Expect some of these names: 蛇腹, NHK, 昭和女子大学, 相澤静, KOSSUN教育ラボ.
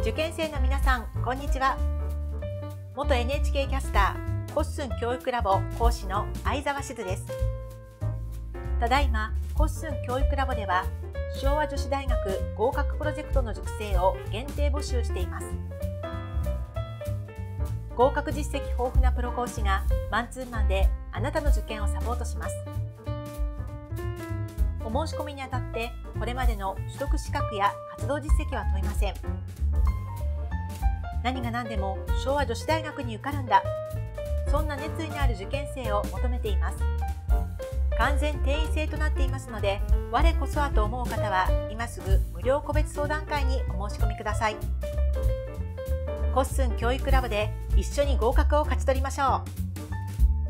受験生の皆さん、こんにちは。元 NHK キャスターコッスン教育ラボ講師の相澤静です。ただいまコッスン教育ラボでは昭和女子大学合格プロジェクトの塾生を限定募集しています。合格実績豊富なプロ講師がマンツーマンであなたの受験をサポートします。お申し込みにあたってこれまでの取得資格や活動実績は問いません。何が何でも昭和女子大学に受かるんだ、そんな熱意のある受験生を求めています。完全定員制となっていますので、我こそはと思う方は今すぐ無料個別相談会にお申し込みください。コッスン教育ラボで一緒に合格を勝ち取りましょう。